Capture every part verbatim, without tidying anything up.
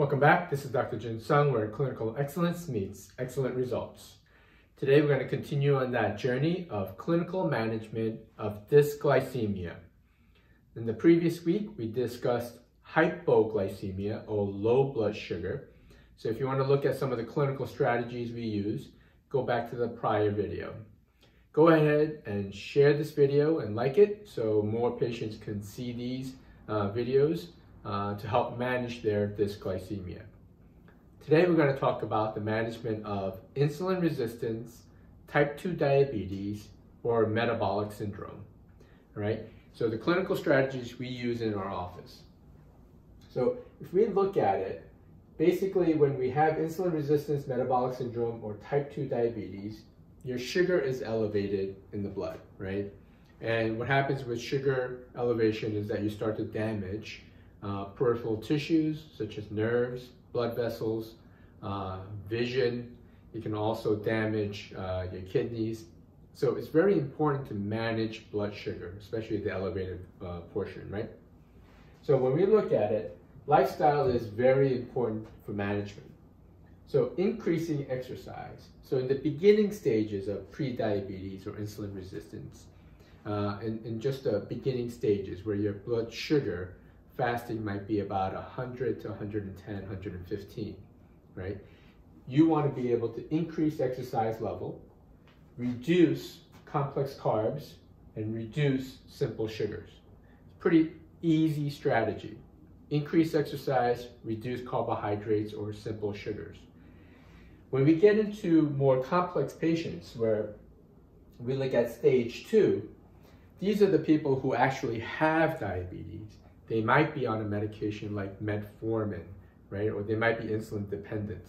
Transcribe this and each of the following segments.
Welcome back. This is Doctor Jin Sung, where clinical excellence meets excellent results. Today we're going to continue on that journey of clinical management of dysglycemia. In the previous week, we discussed hypoglycemia, or low blood sugar. So if you want to look at some of the clinical strategies we use, go back to the prior video. Go ahead and share this video and like it so more patients can see these uh, videos uh, to help manage their dysglycemia. Today we're going to talk about the management of insulin resistance, type two diabetes, or metabolic syndrome. All right, so the clinical strategies we use in our office. So if we look at it, basically when we have insulin resistance, metabolic syndrome, or type two diabetes, your sugar is elevated in the blood, right? And what happens with sugar elevation is that you start to damage uh, peripheral tissues such as nerves, blood vessels, uh, vision. It can also damage uh, your kidneys. So it's very important to manage blood sugar, especially the elevated uh, portion, right? So when we look at it, lifestyle is very important for management. So increasing exercise. So in the beginning stages of pre-diabetes or insulin resistance, uh, in, in just the beginning stages where your blood sugar fasting might be about one hundred to one hundred ten, one hundred fifteen, right? You want to be able to increase exercise level, reduce complex carbs, and reduce simple sugars. It's a pretty easy strategy. Increase exercise, reduce carbohydrates or simple sugars. When we get into more complex patients, where we look at stage two, these are the people who actually have diabetes. They might be on a medication like metformin, right? Or they might be insulin dependent.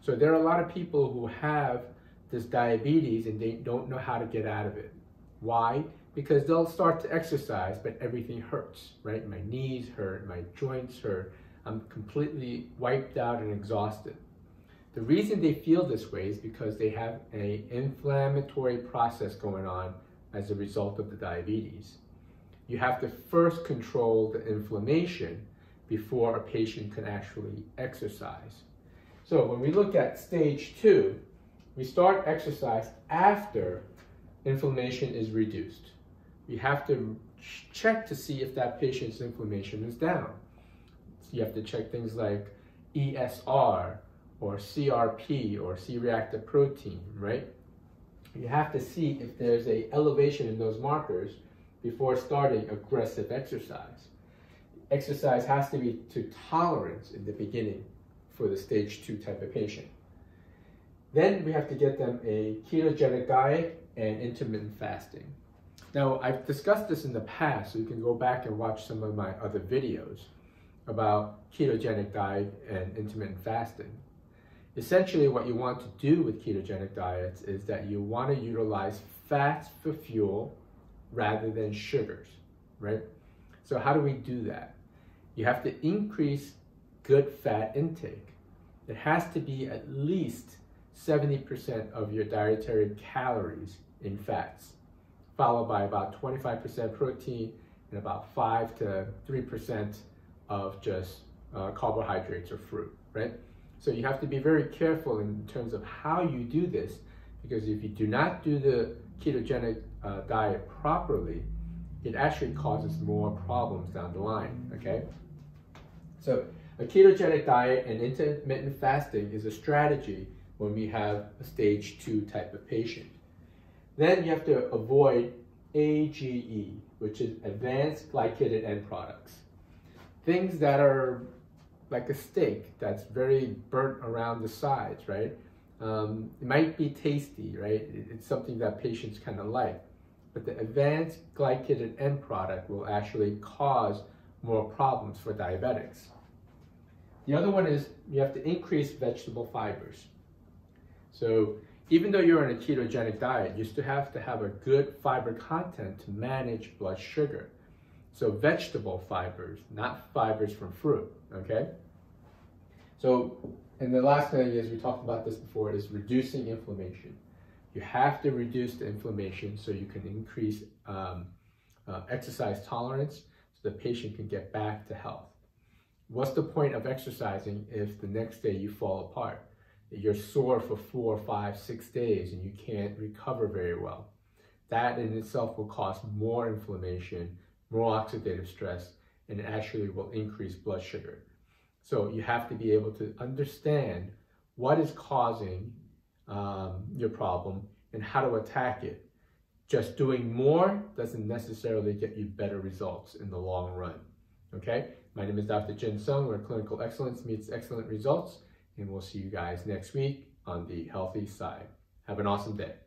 So there are a lot of people who have this diabetes and they don't know how to get out of it. Why? Because they'll start to exercise, but everything hurts, right? My knees hurt, my joints hurt, I'm completely wiped out and exhausted. The reason they feel this way is because they have an inflammatory process going on as a result of the diabetes. You have to first control the inflammation before a patient can actually exercise. So when we look at stage two, we start exercise after inflammation is reduced. We have to check to see if that patient's inflammation is down. So you have to check things like E S R, or C R P, or C reactive protein, right? You have to see if there's an elevation in those markers before starting aggressive exercise. Exercise has to be to tolerance in the beginning for the stage two type of patient. Then we have to get them a ketogenic diet and intermittent fasting. Now, I've discussed this in the past, so you can go back and watch some of my other videos about ketogenic diet and intermittent fasting. Essentially, what you want to do with ketogenic diets is that you want to utilize fats for fuel rather than sugars, right? So how do we do that? You have to increase good fat intake. It has to be at least seventy percent of your dietary calories in fats, followed by about twenty-five percent protein and about five to three percent of just uh, carbohydrates or fruit, right? So you have to be very careful in terms of how you do this, because if you do not do the ketogenic uh, diet properly, it actually causes more problems down the line, okay? So a ketogenic diet and intermittent fasting is a strategy when we have a stage two type of patient. Then you have to avoid A G E, which is advanced glycated end products. Things that are like a steak that's very burnt around the sides, right? Um, it might be tasty, right? It's something that patients kind of like, but the advanced glycated end product will actually cause more problems for diabetics. The other one is you have to increase vegetable fibers. So even though you're on a ketogenic diet, you still have to have a good fiber content to manage blood sugar. So vegetable fibers, not fibers from fruit, okay? So, and the last thing is, we talked about this before, is reducing inflammation. You have to reduce the inflammation so you can increase um, uh, exercise tolerance so the patient can get back to health. What's the point of exercising if the next day you fall apart? You're sore for four, five, six days and you can't recover very well. That in itself will cause more inflammation, more oxidative stress, and it actually will increase blood sugar. So you have to be able to understand what is causing um, your problem and how to attack it. Just doing more doesn't necessarily get you better results in the long run, okay? My name is Doctor Jin Sung, where clinical excellence meets excellent results, and we'll see you guys next week on the healthy side. Have an awesome day.